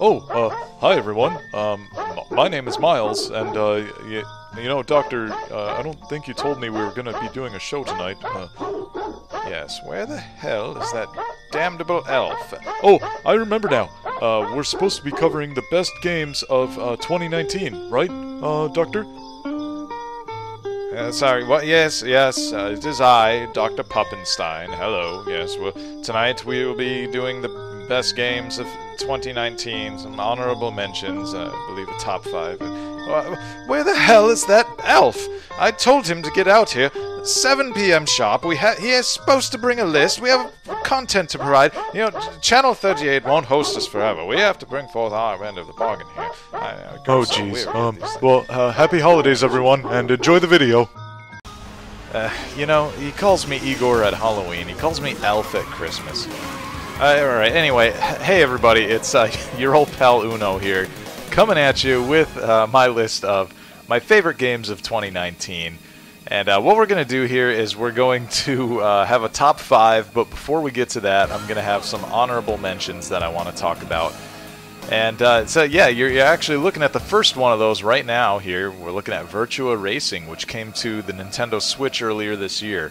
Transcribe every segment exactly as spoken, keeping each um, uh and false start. Oh, uh, hi everyone. Um, my name is Miles, and, uh, you, you know, Doctor, uh, I don't think you told me we were gonna be doing a show tonight. Uh, yes, where the hell is that damnable elf? Oh, I remember now. Uh, we're supposed to be covering the best games of, uh, twenty nineteen, right, uh, Doctor? Uh, sorry, what? Yes, yes, uh, it is I, Doctor Puppenstein. Hello, yes, well, tonight we will be doing the best games of twenty nineteen, some honorable mentions, uh, I believe a top five. Uh, where the hell is that elf? I told him to get out here at seven p m sharp. We ha he is supposed to bring a list. We have content to provide. You know, Channel thirty-eight won't host us forever. We have to bring forth our end of the bargain here. I, I oh, jeez. So um, well, uh, happy holidays, everyone, and enjoy the video. Uh, you know, he calls me Igor at Halloween. He calls me Elf at Christmas. Uh, Alright, anyway, hey everybody, it's uh, your old pal Uno here, coming at you with uh, my list of my favorite games of twenty nineteen. And uh, what we're going to do here is we're going to uh, have a top five, but before we get to that, I'm going to have some honorable mentions that I want to talk about. And uh, so yeah, you're, you're actually looking at the first one of those right now here. We're looking at Virtua Racing, which came to the Nintendo Switch earlier this year.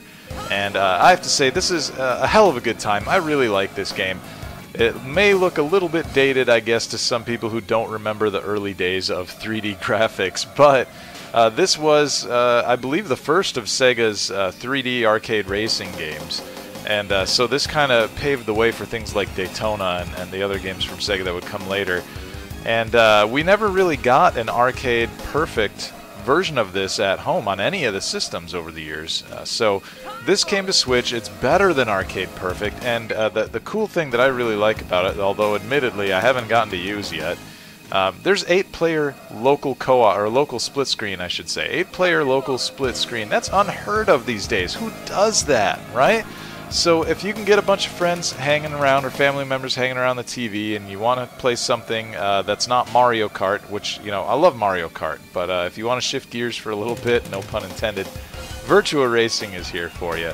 And uh, I have to say, this is uh, a hell of a good time. I really like this game. It may look a little bit dated, I guess, to some people who don't remember the early days of three D graphics, but uh, this was, uh, I believe, the first of Sega's uh, three D arcade racing games. And uh, so this kind of paved the way for things like Daytona and, and the other games from Sega that would come later. And uh, we never really got an arcade perfect version of this at home on any of the systems over the years. Uh, so this came to Switch. It's better than Arcade Perfect, and uh, the, the cool thing that I really like about it, although admittedly I haven't gotten to use yet, um, there's eight player local co-op, or local split screen I should say. eight player local split screen. That's unheard of these days. Who does that, right? So if you can get a bunch of friends hanging around or family members hanging around the T V and you want to play something uh, that's not Mario Kart, which, you know, I love Mario Kart, but uh, if you want to shift gears for a little bit, no pun intended, Virtua Racing is here for you.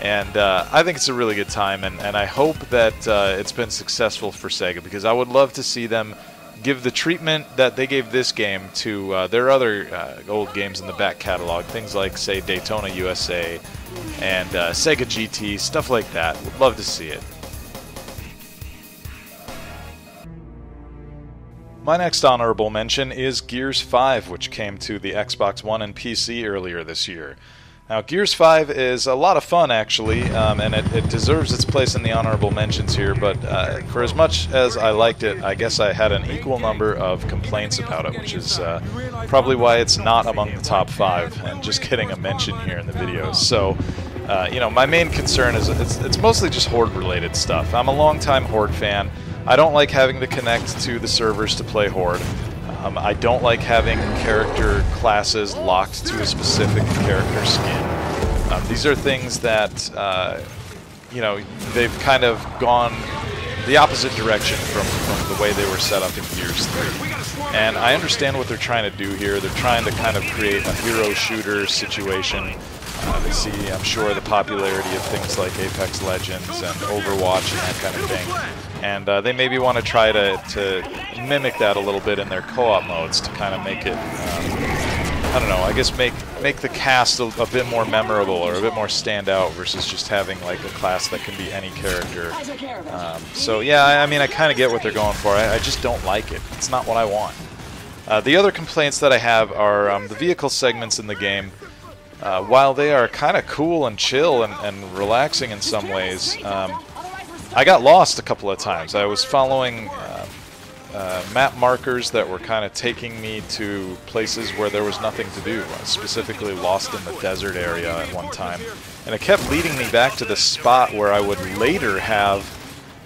And uh, I think it's a really good time, and, and I hope that uh, it's been successful for Sega, because I would love to see them give the treatment that they gave this game to uh, their other uh, old games in the back catalog. Things like, say, Daytona U S A and uh, Sega G T, stuff like that. Would love to see it. My next honorable mention is Gears five, which came to the Xbox One and P C earlier this year. Now, Gears five is a lot of fun, actually, um, and it, it deserves its place in the honorable mentions here, but uh, for as much as I liked it, I guess I had an equal number of complaints about it, which is uh, probably why it's not among the top five, and just getting a mention here in the video. So, uh, you know, my main concern is it's, it's mostly just Horde-related stuff. I'm a long-time Horde fan. I don't like having to connect to the servers to play Horde. Um, I don't like having character classes locked to a specific character skin. Um, these are things that, uh, you know, they've kind of gone the opposite direction from, from the way they were set up in Gears three. And I understand what they're trying to do here. They're trying to kind of create a hero shooter situation. Uh, they see, I'm sure, the popularity of things like Apex Legends and Overwatch and that kind of thing. And uh, they maybe want to try to, to mimic that a little bit in their co-op modes to kind of make it, um, I don't know, I guess make, make the cast a, a bit more memorable or a bit more standout versus just having like a class that can be any character. Um, so yeah, I, I mean, I kind of get what they're going for. I, I just don't like it. It's not what I want. Uh, the other complaints that I have are um, the vehicle segments in the game. Uh, while they are kind of cool and chill and, and relaxing in some ways, um, I got lost a couple of times. I was following um, uh, map markers that were kind of taking me to places where there was nothing to do. I was specifically lost in the desert area at one time, and it kept leading me back to the spot where I would later have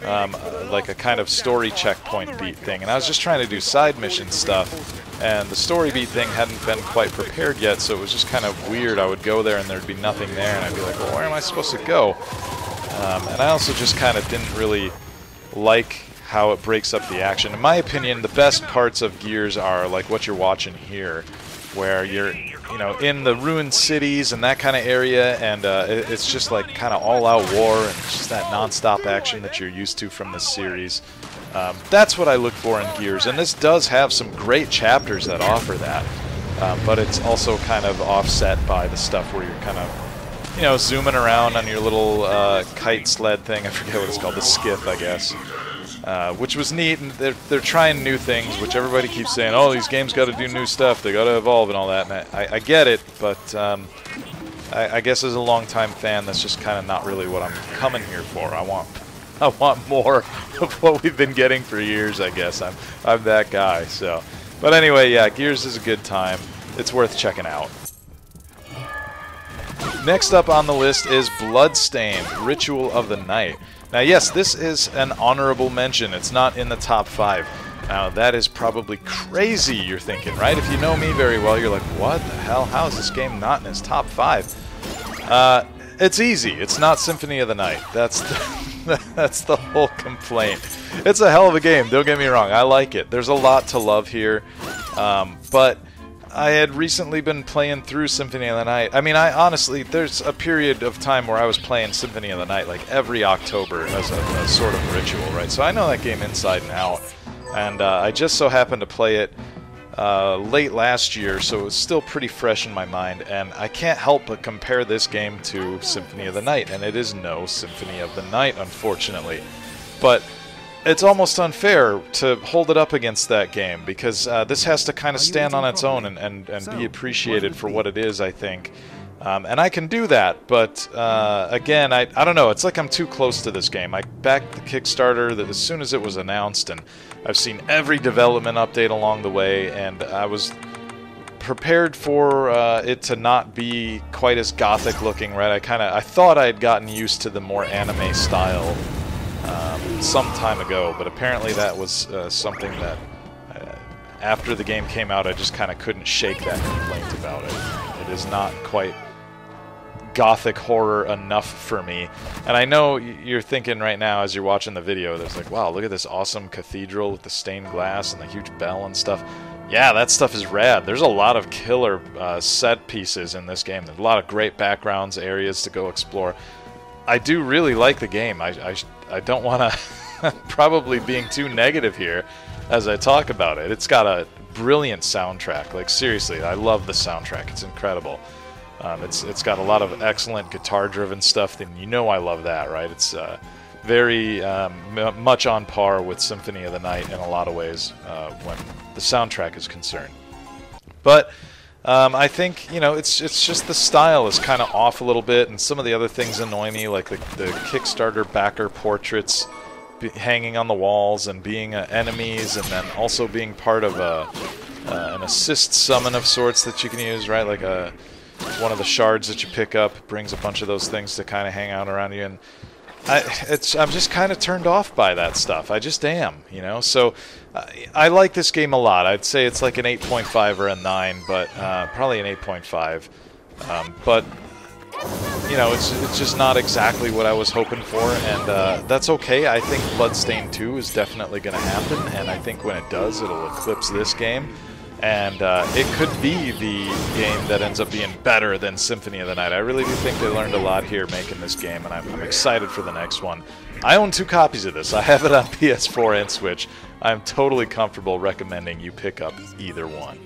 Um, like a kind of story checkpoint beat thing, and I was just trying to do side mission stuff, and the story beat thing hadn't been quite prepared yet, so it was just kind of weird. I would go there and there'd be nothing there, and I'd be like, well, where am I supposed to go? Um, and I also just kind of didn't really like how it breaks up the action. In my opinion, the best parts of Gears are like what you're watching here. where you're, you know, in the ruined cities and that kind of area, and uh, it, it's just like kind of all-out war, and it's just that non-stop action that you're used to from this series. Um, that's what I look for in Gears, and this does have some great chapters that offer that, um, but it's also kind of offset by the stuff where you're kind of, you know, zooming around on your little uh, kite sled thing. I forget what it's called, the skiff, I guess. Uh, which was neat, and they're, they're trying new things, which everybody keeps saying, oh, these games got to do new stuff, they got to evolve and all that, and I, I get it, but um, I, I guess as a longtime fan, that's just kind of not really what I'm coming here for. I want I want more of what we've been getting for years, I guess. I'm, I'm that guy, so. But anyway, yeah, Gears is a good time. It's worth checking out. Next up on the list is Bloodstained: Ritual of the Night. Now, yes, this is an honorable mention. It's not in the top five. Now, that is probably crazy, you're thinking, right? If you know me very well, you're like, what the hell? How is this game not in its top five? Uh, it's easy. It's not Symphony of the Night. That's the, that's the whole complaint. It's a hell of a game. Don't get me wrong. I like it. There's a lot to love here. Um, but I had recently been playing through Symphony of the Night. I mean, I honestly, there's a period of time where I was playing Symphony of the Night like every October as a, a sort of ritual, right? So I know that game inside and out. And uh, I just so happened to play it uh, late last year, so it was still pretty fresh in my mind. And I can't help but compare this game to Symphony of the Night. And it is no Symphony of the Night, unfortunately. But it's almost unfair to hold it up against that game, because uh, this has to kind of stand on its own and, and, and be appreciated for what it is, I think. Um, and I can do that, but uh, again, I, I don't know. It's like I'm too close to this game. I backed the Kickstarter that as soon as it was announced, and I've seen every development update along the way, and I was prepared for uh, it to not be quite as gothic looking, right? I kind of I thought I had gotten used to the more anime style Um, some time ago, but apparently that was uh, something that uh, after the game came out I just kind of couldn't shake that complaint about it. It is not quite gothic horror enough for me. And I know you're thinking right now as you're watching the video that's like, wow, look at this awesome cathedral with the stained glass and the huge bell and stuff. Yeah, that stuff is rad. There's a lot of killer uh, set pieces in this game. There's a lot of great backgrounds, areas to go explore. I do really like the game. I, I, I don't want to probably being too negative here as I talk about it. It's got a brilliant soundtrack. Like, seriously, I love the soundtrack. It's incredible. Um, it's It's got a lot of excellent guitar-driven stuff, and you know I love that, right? It's uh, very um, m much on par with Symphony of the Night in a lot of ways uh, when the soundtrack is concerned. But Um, I think, you know, it's it's just the style is kind of off a little bit, and some of the other things annoy me, like the, the Kickstarter backer portraits be hanging on the walls and being uh, enemies, and then also being part of a, uh, an assist summon of sorts that you can use, right? Like a, one of the shards that you pick up brings a bunch of those things to kind of hang out around you, and I, it's, I'm just kind of turned off by that stuff. I just am, you know? So, I, I like this game a lot. I'd say it's like an eight point five or a nine, but uh, probably an eight point five. Um, but, you know, it's, it's just not exactly what I was hoping for, and uh, that's okay. I think Bloodstained two is definitely going to happen, and I think when it does, it'll eclipse this game. And uh, it could be the game that ends up being better than Symphony of the Night. I really do think they learned a lot here making this game, and I'm, I'm excited for the next one. I own two copies of this. I have it on P S four and Switch. I'm totally comfortable recommending you pick up either one.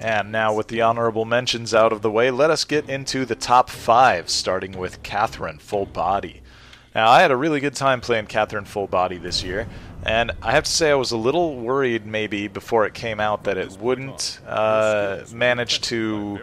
And now with the honorable mentions out of the way, let us get into the top five, starting with Catherine Full Body. Now, I had a really good time playing Catherine Full Body this year. And I have to say I was a little worried maybe before it came out that it wouldn't uh, manage to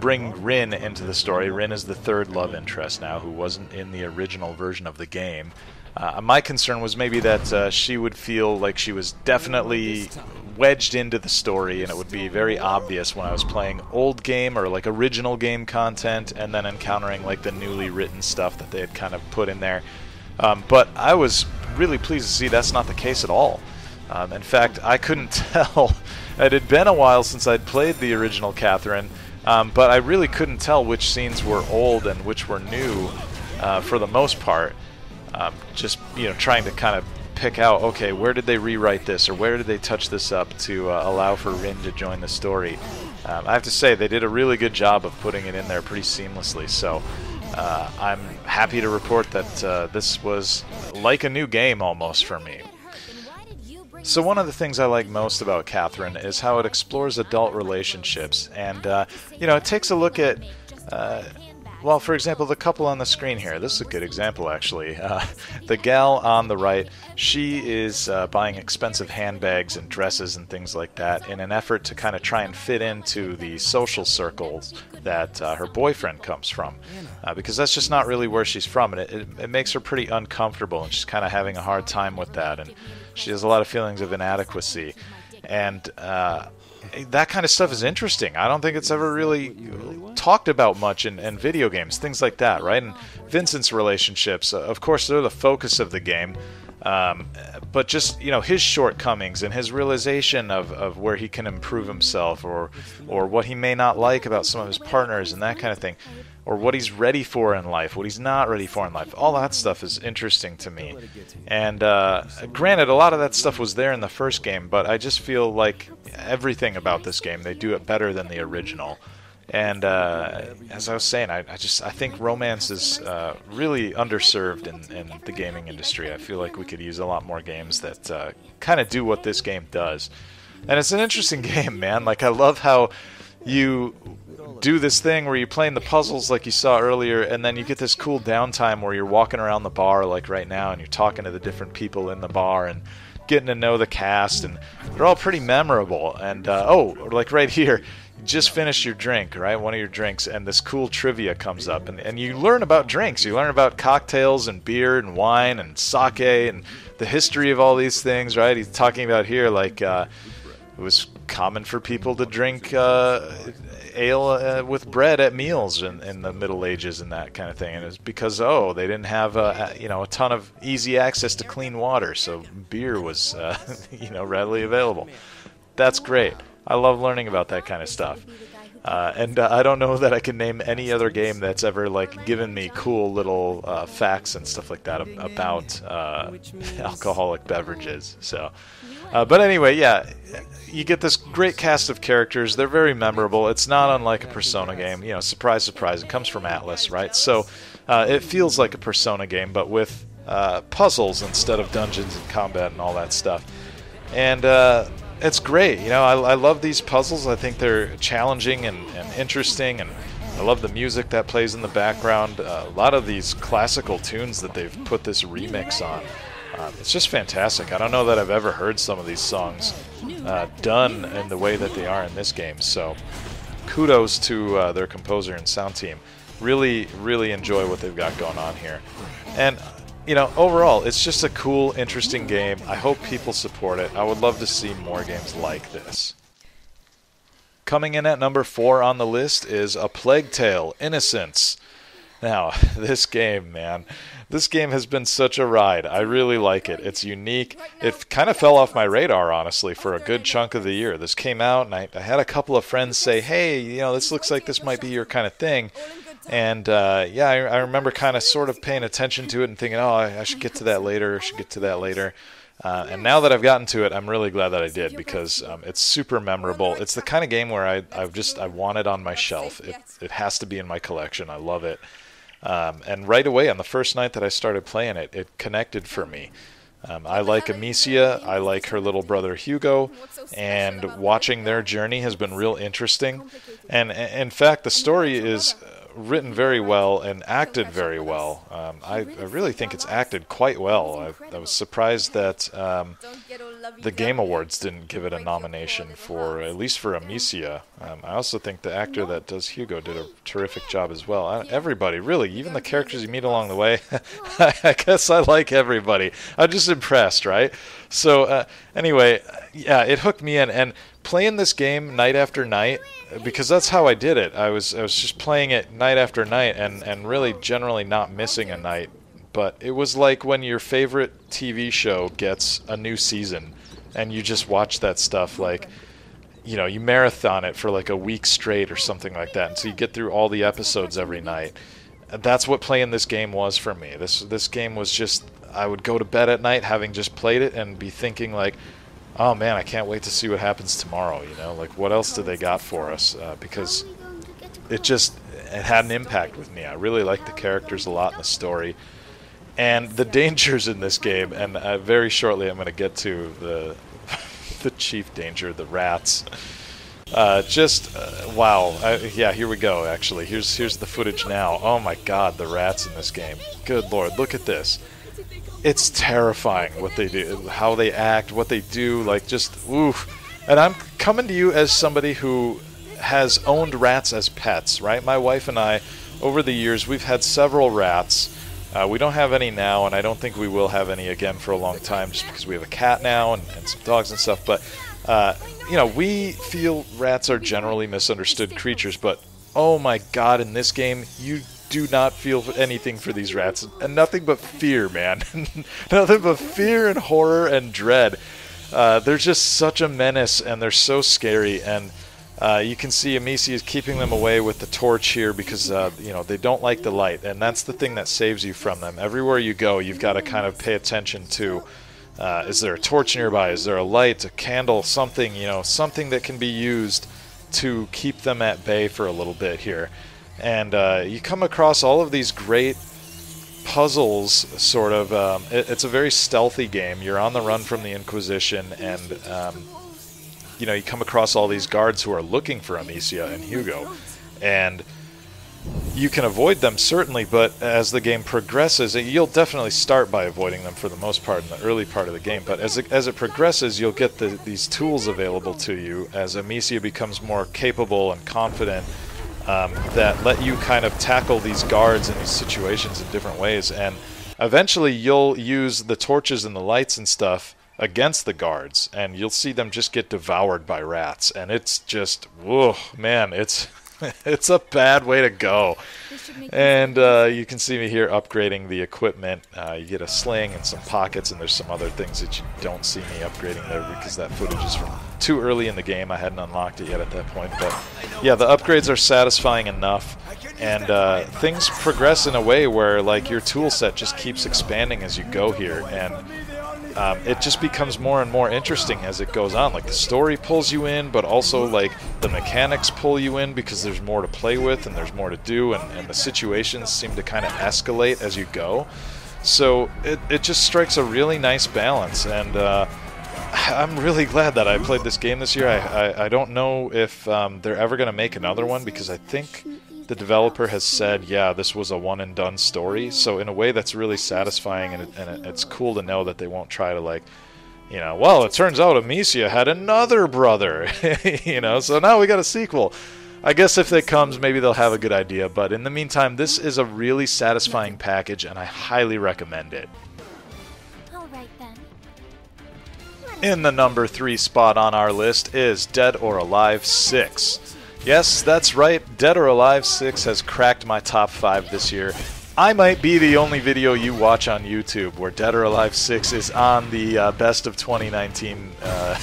bring Rin into the story. Rin is the third love interest now who wasn't in the original version of the game. Uh, my concern was maybe that uh, she would feel like she was definitely wedged into the story, and it would be very obvious when I was playing old game or like original game content and then encountering like the newly written stuff that they had kind of put in there. Um, but I was really pleased to see that's not the case at all. Um, in fact, I couldn't tell. It had been a while since I'd played the original Catherine, um, but I really couldn't tell which scenes were old and which were new uh, for the most part. Um, just, you know, trying to kind of pick out, okay, where did they rewrite this, or where did they touch this up to uh, allow for Rin to join the story. Um, I have to say, they did a really good job of putting it in there pretty seamlessly, so uh, I'm happy to report that uh, this was like a new game almost for me. So one of the things I like most about Catherine is how it explores adult relationships, and, uh, you know, it takes a look at, uh, well, for example, the couple on the screen here. This is a good example, actually. Uh, the gal on the right, she is uh, buying expensive handbags and dresses and things like that in an effort to kind of try and fit into the social circles that uh, her boyfriend comes from, uh, because that's just not really where she's from, and it, it, it makes her pretty uncomfortable, and she's kind of having a hard time with that, and she has a lot of feelings of inadequacy, and uh, that kind of stuff is interesting. I don't think it's ever really talked about much in, in video games, things like that, right? And Vincent's relationships, uh, of course, they're the focus of the game, um, but just, you know, his shortcomings and his realization of, of where he can improve himself, or, or what he may not like about some of his partners and that kind of thing, or what he's ready for in life, what he's not ready for in life. All that stuff is interesting to me. And uh, granted, a lot of that stuff was there in the first game, but I just feel like everything about this game, they do it better than the original. And uh, as I was saying, I, I just I think romance is uh, really underserved in, in the gaming industry. I feel like we could use a lot more games that uh, kind of do what this game does. And it's an interesting game, man. Like, I love how you do this thing where you're playing the puzzles like you saw earlier, and then you get this cool downtime where you're walking around the bar like right now, and you're talking to the different people in the bar and getting to know the cast, and they're all pretty memorable. And uh, oh, like right here, you just finished your drink, right? One of your drinks, and this cool trivia comes up, and, and you learn about drinks. You learn about cocktails and beer and wine and sake and the history of all these things, right? He's talking about here like uh, it was common for people to drink uh, ale uh, with bread at meals in, in the Middle Ages and that kind of thing, and it's because oh, they didn't have uh, you know, a ton of easy access to clean water, so beer was uh, you know, readily available. That's great. I love learning about that kind of stuff, uh, and uh, I don't know that I can name any other game that's ever like given me cool little uh, facts and stuff like that about uh, alcoholic beverages. So. Uh, but anyway, yeah, you get this great cast of characters. They're very memorable. It's not unlike a Persona game. You know, surprise, surprise, it comes from Atlus, right? So uh, it feels like a Persona game, but with uh, puzzles instead of dungeons and combat and all that stuff. And uh, it's great. You know, I, I love these puzzles. I think they're challenging and, and interesting, and I love the music that plays in the background. Uh, a lot of these classical tunes that they've put this remix on. Um, it's just fantastic. I don't know that I've ever heard some of these songs uh, done in the way that they are in this game, so kudos to uh, their composer and sound team. Really, really enjoy what they've got going on here. And, you know, overall, it's just a cool, interesting game. I hope people support it. I would love to see more games like this. Coming in at number four on the list is A Plague Tale: Innocence. Now, this game, man, this game has been such a ride. I really like it. It's unique. It kind of fell off my radar, honestly, for a good chunk of the year. This came out, and I, I had a couple of friends say, hey, you know, this looks like this might be your kind of thing. And, uh, yeah, I, I remember kind of sort of paying attention to it and thinking, oh, I, I should get to that later, I should get to that later. Uh, and now that I've gotten to it, I'm really glad that I did, because um, it's super memorable. It's the kind of game where I, I've just, I want it on my shelf. It, it has to be in my collection. I love it. Um, and right away, on the first night that I started playing it, it connected for me. Um, I like Amicia, I like her little brother Hugo, and watching their journey has been real interesting. And, and in fact, the story is written very well and acted very well. Um, I, I really think it's acted quite well. I, I was surprised that um, the Game Awards didn't give it a nomination, for at least for Amicia. Um, I also think the actor that does Hugo did a terrific job as well. I, everybody, really, even the characters you meet along the way. I guess I like everybody. I'm just impressed, right? So uh, anyway, yeah, it hooked me in. And playing this game night after night, because that's how I did it. I was I was just playing it night after night, and, and really generally not missing a night. But it was like when your favorite T V show gets a new season, and you just watch that stuff, like, you know, you marathon it for like a week straight or something like that, and so you get through all the episodes every night. That's what playing this game was for me. This this game was just I would go to bed at night having just played it and be thinking like, oh man, I can't wait to see what happens tomorrow, you know, like what else do they got for us, uh, because it just, it had an impact with me. I really liked the characters a lot in the story, and the dangers in this game, and uh, very shortly I'm going to get to the the chief danger, the rats. Uh, just, uh, wow. I, yeah, here we go, actually. Here's here's the footage now. Oh my god, the rats in this game. Good lord, look at this. It's terrifying what they do, how they act, what they do, like just, oof. And I'm coming to you as somebody who has owned rats as pets, right? My wife and I, over the years, we've had several rats. Uh, we don't have any now, and I don't think we will have any again for a long time, just because we have a cat now and, and some dogs and stuff, but... Uh, you know, we feel rats are generally misunderstood creatures, but oh my god, in this game, you do not feel anything for these rats. And nothing but fear, man. Nothing but fear and horror and dread. Uh, they're just such a menace, and they're so scary. And uh, you can see Amicia is keeping them away with the torch here because, uh, you know, they don't like the light. And that's the thing that saves you from them. Everywhere you go, you've got to kind of pay attention to... Uh, is there a torch nearby? Is there a light, a candle, something, you know, something that can be used to keep them at bay for a little bit here. And uh, you come across all of these great puzzles, sort of. Um, it, it's a very stealthy game. You're on the run from the Inquisition, and, um, you know, you come across all these guards who are looking for Amicia and Hugo. And... you can avoid them, certainly, but as the game progresses, you'll definitely start by avoiding them for the most part in the early part of the game, but as it, as it progresses, you'll get the, these tools available to you as Amicia becomes more capable and confident um, that let you kind of tackle these guards in these situations in different ways, and eventually you'll use the torches and the lights and stuff against the guards, and you'll see them just get devoured by rats, and it's just, whoa, man, it's... it's a bad way to go. And uh, you can see me here upgrading the equipment. Uh, you get a sling and some pockets, and there's some other things that you don't see me upgrading there because that footage is from too early in the game. I hadn't unlocked it yet at that point. But yeah, the upgrades are satisfying enough, and uh, things progress in a way where like your tool set just keeps expanding as you go here, and Um, it just becomes more and more interesting as it goes on. Like the story pulls you in, but also like the mechanics pull you in because there's more to play with and there's more to do, and, and the situations seem to kind of escalate as you go. So it, it just strikes a really nice balance, and uh, I'm really glad that I played this game this year. I, I, I don't know if um, they're ever going to make another one, because I think the developer has said, yeah, this was a one-and-done story, so in a way that's really satisfying, and, it, and it, it's cool to know that they won't try to, like, you know, well, it turns out Amicia had another brother, you know, so now we got a sequel. I guess if it comes, maybe they'll have a good idea, but in the meantime, this is a really satisfying package, and I highly recommend it. In the number three spot on our list is Dead or Alive six. Yes, that's right, Dead or Alive six has cracked my top five this year. I might be the only video you watch on YouTube where Dead or Alive six is on the uh, best of twenty nineteen uh,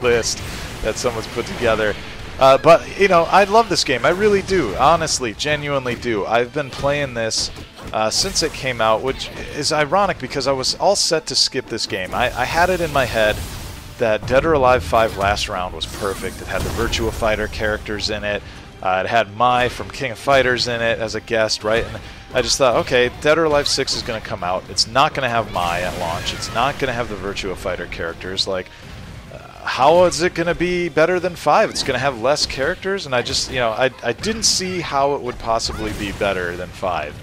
list that someone's put together. Uh, but, you know, I love this game. I really do. Honestly, genuinely do. I've been playing this uh, since it came out, which is ironic because I was all set to skip this game. I, I had it in my head that Dead or Alive five last round was perfect. It had the Virtua Fighter characters in it. Uh, it had Mai from King of Fighters in it as a guest, right? And I just thought, okay, Dead or Alive six is going to come out. It's not going to have Mai at launch. It's not going to have the Virtua Fighter characters. Like, uh, how is it going to be better than five? It's going to have less characters? And I just, you know, I, I didn't see how it would possibly be better than five.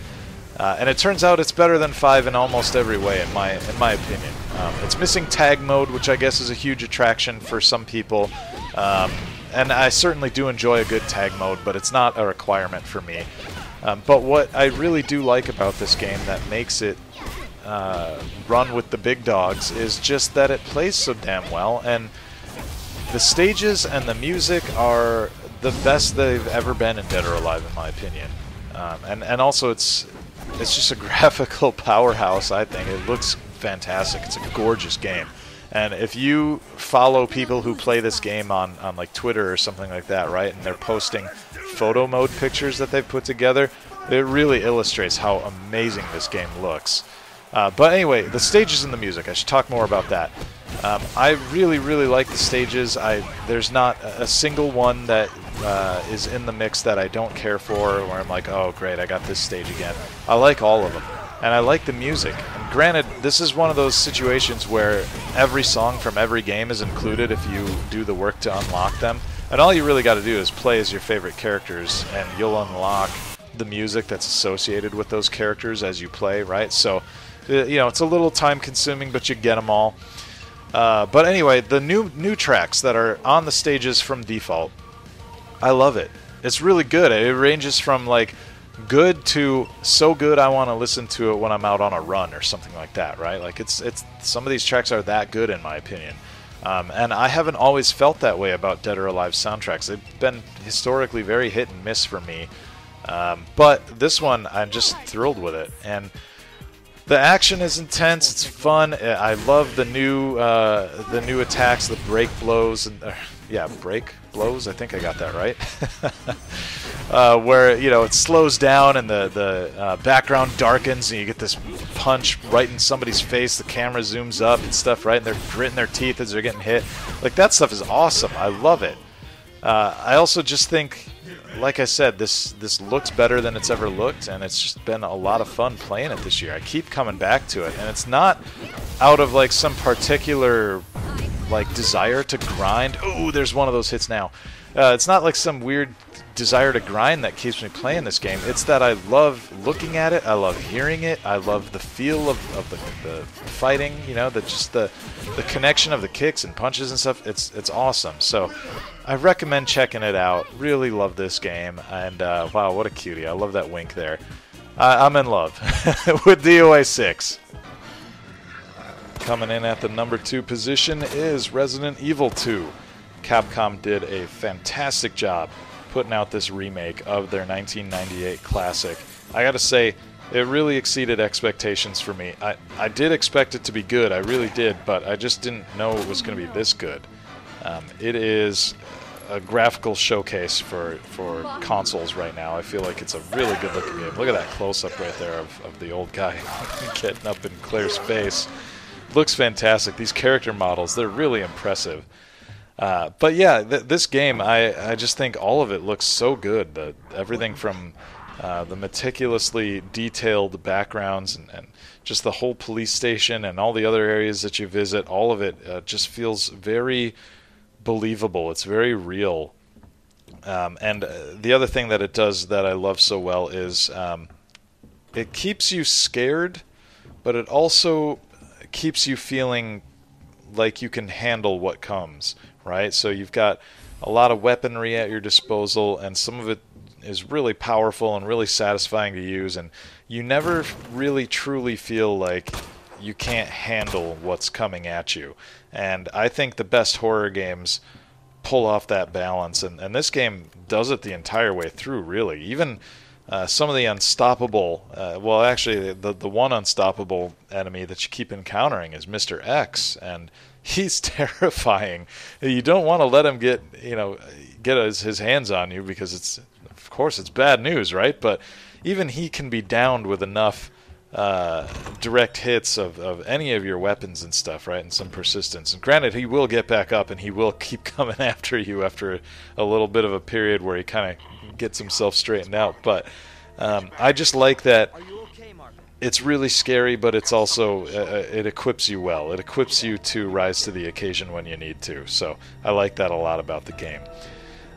Uh, and it turns out it's better than five in almost every way, in my in my opinion. Um, it's missing tag mode, which I guess is a huge attraction for some people. Um, and I certainly do enjoy a good tag mode, but it's not a requirement for me. Um, but what I really do like about this game that makes it uh, run with the big dogs is just that it plays so damn well. And the stages and the music are the best they've ever been in Dead or Alive, in my opinion. Um, and, and also it's... It's just a graphical powerhouse, I think. It looks fantastic. It's a gorgeous game. And if you follow people who play this game on, on like Twitter or something like that, right, and they're posting photo mode pictures that they've put together, it really illustrates how amazing this game looks. Uh, but anyway, the stages and the music, I should talk more about that. Um, I really, really like the stages. I there's not a single one that uh, is in the mix that I don't care for, where I'm like, oh great, I got this stage again. I like all of them, and I like the music. And granted, this is one of those situations where every song from every game is included if you do the work to unlock them. And all you really got to do is play as your favorite characters, and you'll unlock the music that's associated with those characters as you play, right? So, you know, it's a little time-consuming, but you get them all. Uh, but anyway, the new new tracks that are on the stages from default, I love it. It's really good. It ranges from like good to so good I want to listen to it when I'm out on a run or something like that, right? Like it's it's some of these tracks are that good in my opinion. Um, and I haven't always felt that way about Dead or Alive soundtracks. They've been historically very hit and miss for me. Um, but this one, I'm just thrilled with it. And the action is intense. It's fun. I love the new uh, the new attacks, the break blows, and uh, yeah, break blows. I think I got that right. uh, where you know it slows down and the the uh, background darkens, and you get this punch right in somebody's face. The camera zooms up and stuff, right? And they're gritting their teeth as they're getting hit. Like that stuff is awesome. I love it. Uh, I also just think, like I said, this this looks better than it's ever looked, and it's just been a lot of fun playing it this year. I keep coming back to it, and it's not out of like some particular like desire to grind. Ooh, there's one of those hits now. Uh, it's not like some weird desire to grind that keeps me playing this game. It's that I love looking at it, I love hearing it, I love the feel of, of the, the fighting, you know, the, just the, the connection of the kicks and punches and stuff. It's, it's awesome. So I recommend checking it out. Really love this game, and uh, wow, what a cutie. I love that wink there. Uh, I'm in love with D O A six. Coming in at the number two position is Resident Evil two. Capcom did a fantastic job putting out this remake of their nineteen ninety-eight classic. I gotta say, it really exceeded expectations for me. I, I did expect it to be good, I really did, but I just didn't know it was gonna be this good. Um, it is a graphical showcase for, for consoles right now. I feel like it's a really good looking game. Look at that close-up right there of, of the old guy getting up in Claire's face. Looks fantastic. These character models, they're really impressive. Uh, but yeah, th this game, I, I just think all of it looks so good. The, everything from uh, the meticulously detailed backgrounds and, and just the whole police station and all the other areas that you visit, all of it uh, just feels very believable. It's very real. Um, and uh, the other thing that it does that I love so well is um, it keeps you scared, but it also keeps you feeling like you can handle what comes, right? So you've got a lot of weaponry at your disposal, and some of it is really powerful and really satisfying to use, and you never really truly feel like you can't handle what's coming at you. And I think the best horror games pull off that balance, and, and this game does it the entire way through, really. Even Uh, some of the unstoppable, uh, well, actually, the the one unstoppable enemy that you keep encountering is Mister X, and he's terrifying. You don't want to let him get, you know, get his, his hands on you because it's, of course, it's bad news, right? But even he can be downed with enough uh, direct hits of, of any of your weapons and stuff, right? And some persistence. And granted, he will get back up, and he will keep coming after you after a little bit of a period where he kind of gets himself straightened out, but um, I just like that it's really scary, but it's also uh, it equips you well. It equips you to rise to the occasion when you need to, so I like that a lot about the game.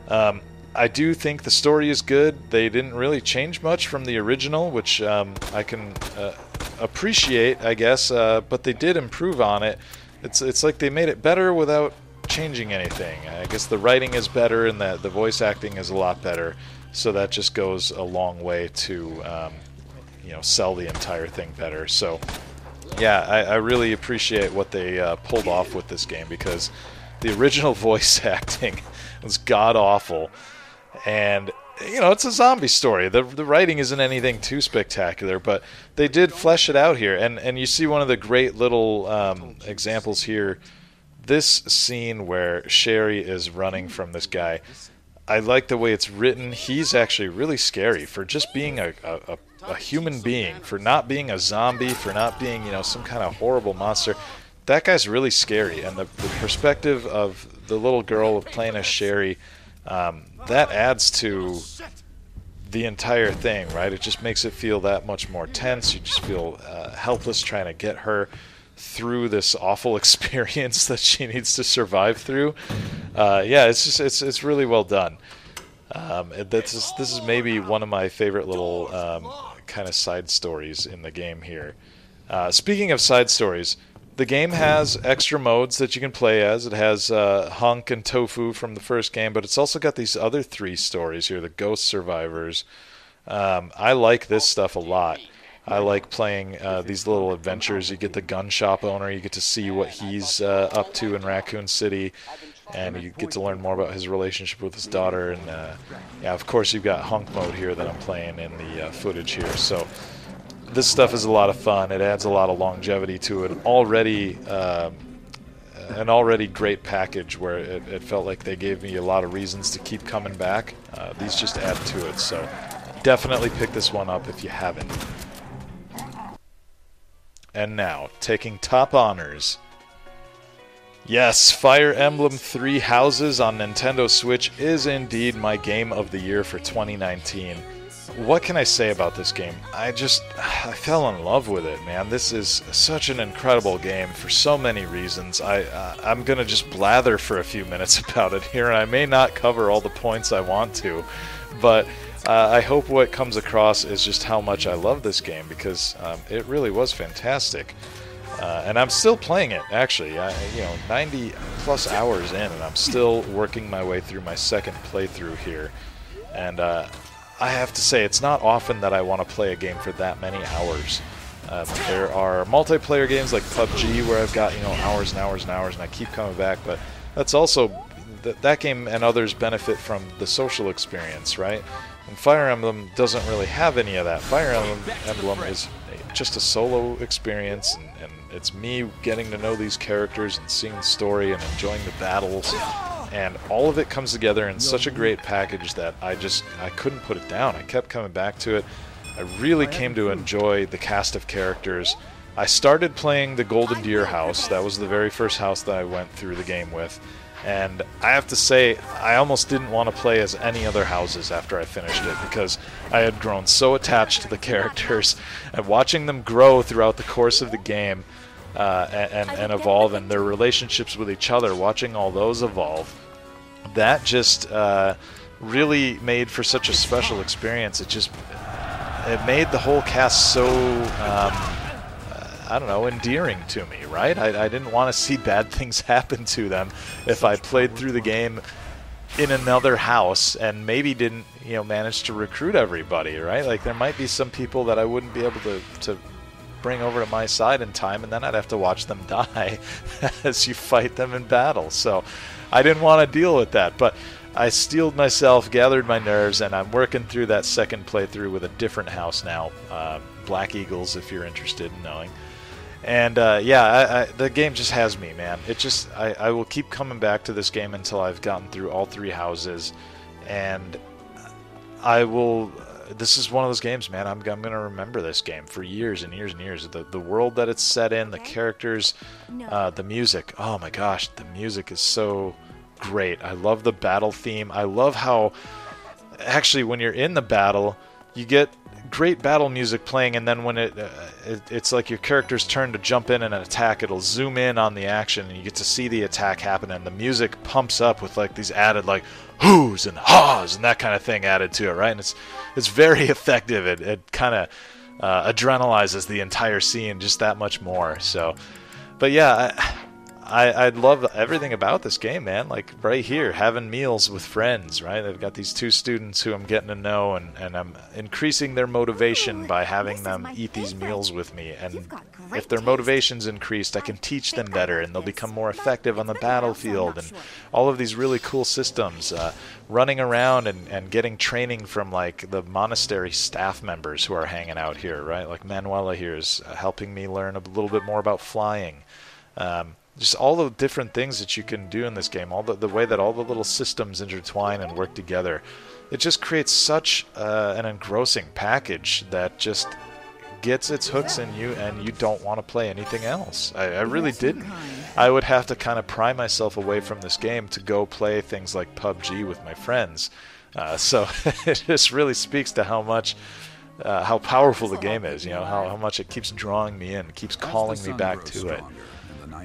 Um, I do think the story is good. They didn't really change much from the original, which um, I can uh, appreciate, I guess, uh, but they did improve on it. It's, it's like they made it better without changing anything. I guess the writing is better and the, the voice acting is a lot better, so that just goes a long way to um, you know, sell the entire thing better. So yeah, I, I really appreciate what they uh, pulled off with this game, because the original voice acting was god-awful, and you know, it's a zombie story. The, the writing isn't anything too spectacular, but they did flesh it out here, and, and you see one of the great little um, examples here. This scene where Sherry is running from this guy, I like the way it's written. He's actually really scary for just being a, a, a a human being, for not being a zombie, for not being, you know, some kind of horrible monster. That guy's really scary, and the, the perspective of the little girl playing as Sherry, um, that adds to the entire thing, right? It just makes it feel that much more tense. You just feel uh, helpless trying to get her through this awful experience that she needs to survive through. Uh, yeah, it's just it's it's really well done. Um, this is this is maybe one of my favorite little um, kind of side stories in the game here. Uh, speaking of side stories. The game has extra modes that you can play as. It has uh, Hunk and Tofu from the first game, but it's also got these other three stories here, the Ghost Survivors. Um, I like this stuff a lot. I like playing uh, these little adventures. You get the gun shop owner, you get to see what he's uh, up to in Raccoon City, and you get to learn more about his relationship with his daughter. And uh, yeah, of course, you've got Hunk mode here that I'm playing in the uh, footage here. So. This stuff is a lot of fun. It adds a lot of longevity to it. Already, um, an already great package where it, it felt like they gave me a lot of reasons to keep coming back. Uh, these just add to it, so definitely pick this one up if you haven't. And now, taking top honors. Yes, Fire Emblem Three Houses on Nintendo Switch is indeed my game of the year for twenty nineteen. What can I say about this game? I just, I fell in love with it, man. This is such an incredible game for so many reasons. I, uh, I'm gonna just blather for a few minutes about it here, and I may not cover all the points I want to, but uh, I hope what comes across is just how much I love this game, because um, it really was fantastic. Uh, and I'm still playing it, actually. I, you know, ninety plus hours in, and I'm still working my way through my second playthrough here. And, uh... I have to say, it's not often that I want to play a game for that many hours. Um, there are multiplayer games like P U B G where I've got, you know, hours and hours and hours, and I keep coming back. But that's also th that game and others benefit from the social experience, right? And Fire Emblem doesn't really have any of that. Fire Emblem, Emblem is just a solo experience, and, and it's me getting to know these characters and seeing the story and enjoying the battles. And all of it comes together in such a great package that I just, I couldn't put it down. I kept coming back to it. I really came to enjoy the cast of characters. I started playing the Golden Deer house. That was the very first house that I went through the game with. And I have to say, I almost didn't want to play as any other houses after I finished it, because I had grown so attached to the characters. And watching them grow throughout the course of the game uh, and, and evolve, and their relationships with each other, watching all those evolve, that just uh, really made for such a special experience. It just, it made the whole cast so, um, I don't know, endearing to me, right? I, I didn't want to see bad things happen to them if I played through the game in another house and maybe didn't, you know, manage to recruit everybody, right? Like, there might be some people that I wouldn't be able to, to bring over to my side in time, and then I'd have to watch them die as you fight them in battle. So I didn't want to deal with that, but I steeled myself, gathered my nerves, and I'm working through that second playthrough with a different house now. Uh, Black Eagles, if you're interested in knowing. And uh, yeah, I, I, the game just has me, man. It just, I, I will keep coming back to this game until I've gotten through all three houses, and I will. This is one of those games, man. I'm, I'm going to remember this game for years and years and years. The, the world that it's set in, the characters, uh, the music. Oh my gosh, the music is so great. I love the battle theme. I love how, actually, when you're in the battle, you get great battle music playing, and then when it, uh, it it's like your character's turn to jump in and attack, it'll zoom in on the action, and you get to see the attack happen, and the music pumps up with like these added like whoos and haws and that kind of thing added to it, right? And it's it's very effective. It, it kind of uh, adrenalizes the entire scene just that much more. So, but yeah, I, I I love everything about this game, man. Like right here, having meals with friends, right? I've got these two students who I'm getting to know, and, and I'm increasing their motivation by having them eat these meals with me. And if their motivation's increased, I can teach them better, and they'll become more effective on the battlefield, and all of these really cool systems. Uh, running around and, and getting training from like the monastery staff members who are hanging out here, right? Like Manuela here is helping me learn a little bit more about flying. Um, Just all the different things that you can do in this game, all the, the way that all the little systems intertwine and work together. it just creates such uh, an engrossing package that just gets its hooks in you, and you don't want to play anything else. I, I really didn't. I would have to kind of pry myself away from this game to go play things like P U B G with my friends. Uh, so it just really speaks to how much, uh, how powerful the game is, you know, how, how much it keeps drawing me in, keeps calling me back to it.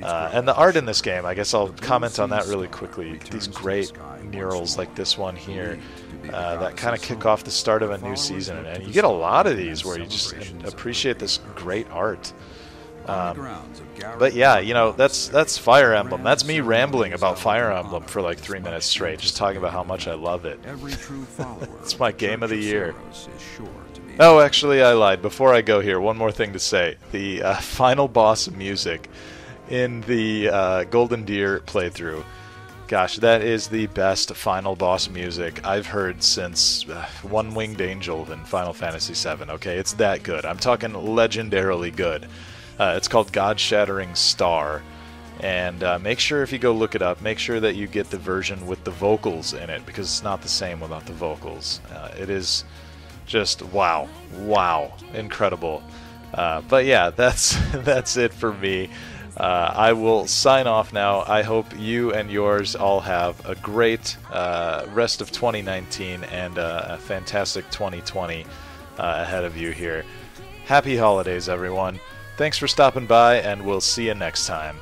Uh, and the art in this game, I guess I'll comment on that really quickly. These great murals like this one here, uh, that kind of kick off the start of a new season. And you get a lot of these where you just appreciate this great art. Um, but yeah, you know, that's that's Fire Emblem. That's me rambling about Fire Emblem for like three minutes straight, just talking about how much I love it. It's my game of the year. Oh, actually, I lied. Before I go here, one more thing to say. The uh, final boss music in the uh, Golden Deer playthrough. Gosh, that is the best final boss music I've heard since uh, One-Winged Angel in Final Fantasy seven. Okay, it's that good. I'm talking legendarily good. Uh, it's called God-Shattering Star, and uh, make sure, if you go look it up, make sure that you get the version with the vocals in it, because it's not the same without the vocals. Uh, it is just wow, wow, incredible. Uh, but yeah, that's that's it for me. Uh, I will sign off now. I hope you and yours all have a great uh, rest of twenty nineteen and uh, a fantastic twenty twenty uh, ahead of you here. Happy holidays, everyone. Thanks for stopping by, and we'll see you next time.